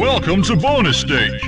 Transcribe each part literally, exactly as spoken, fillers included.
Welcome to bonus stage!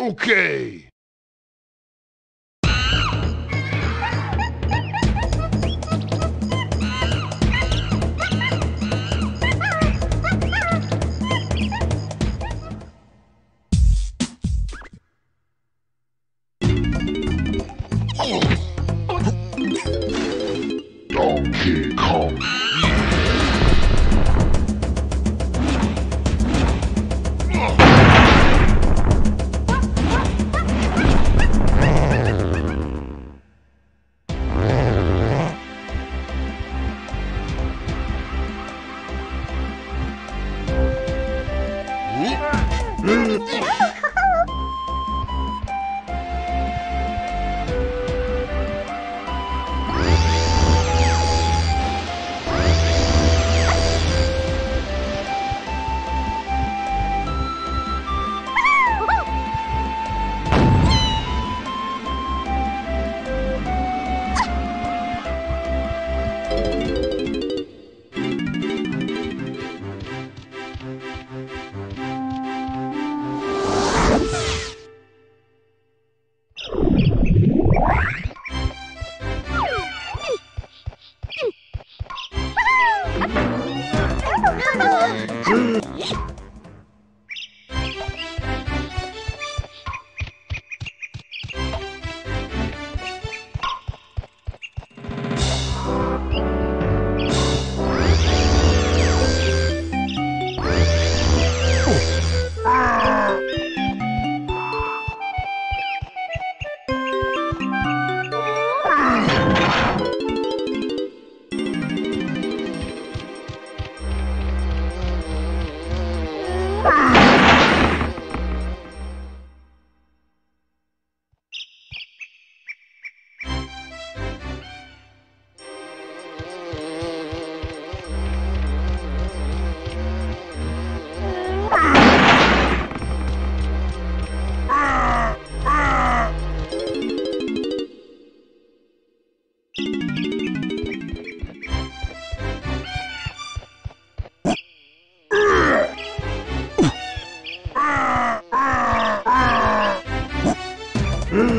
Okay. Yeah!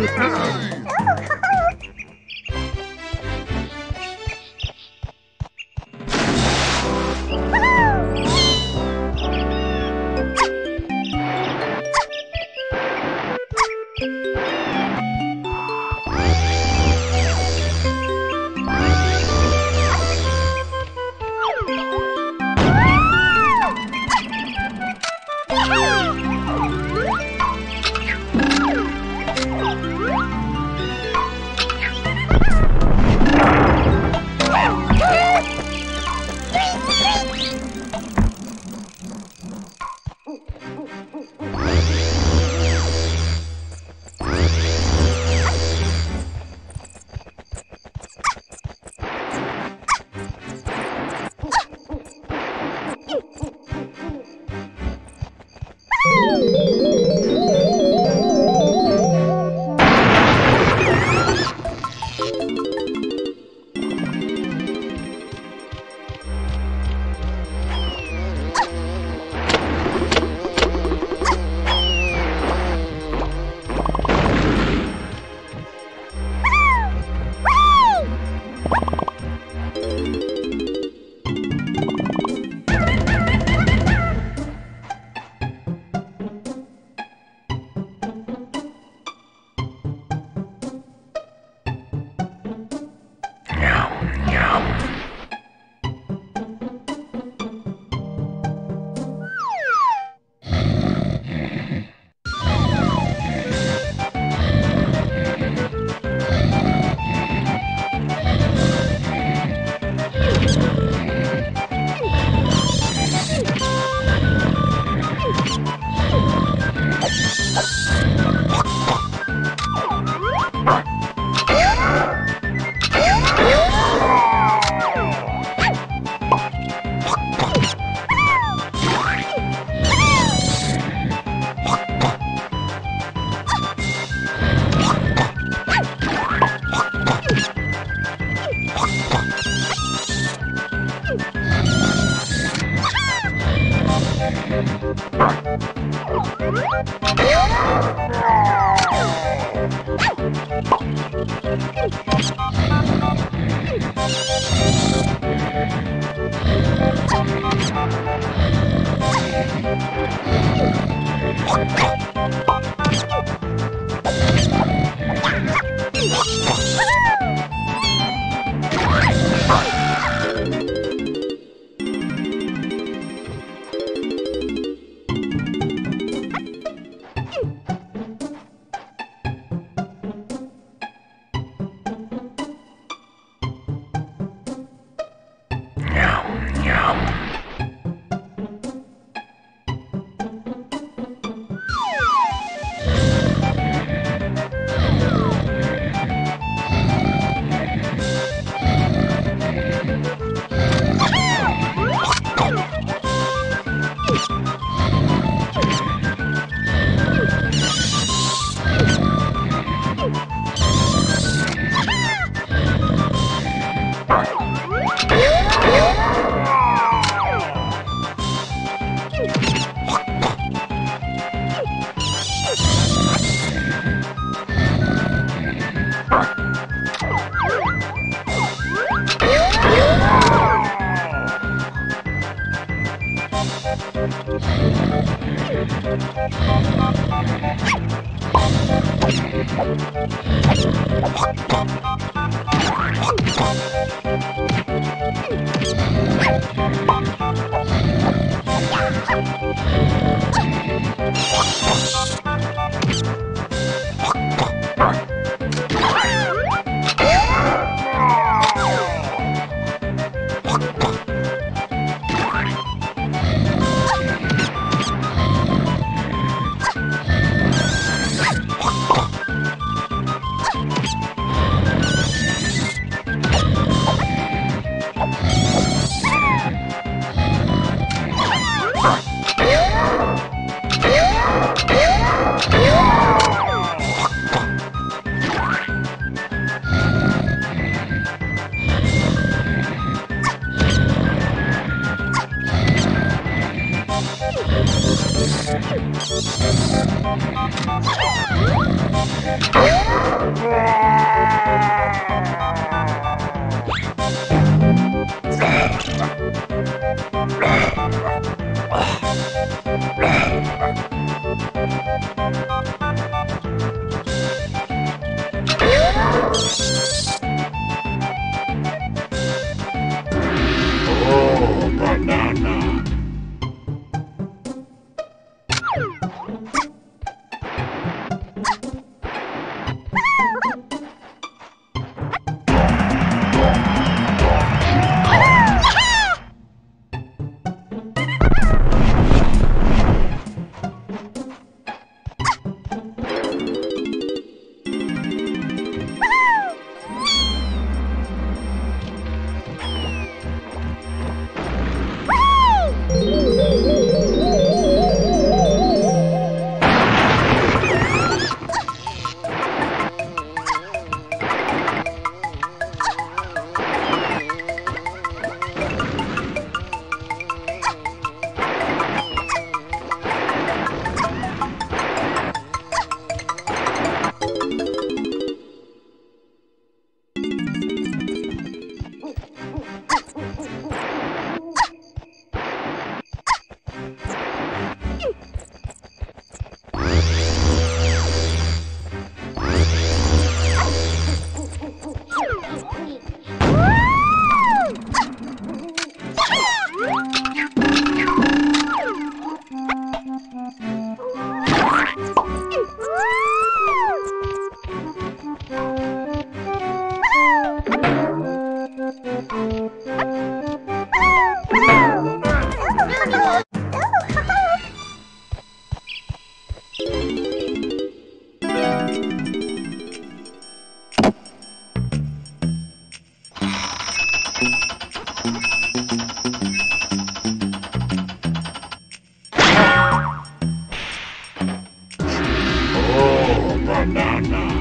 banana.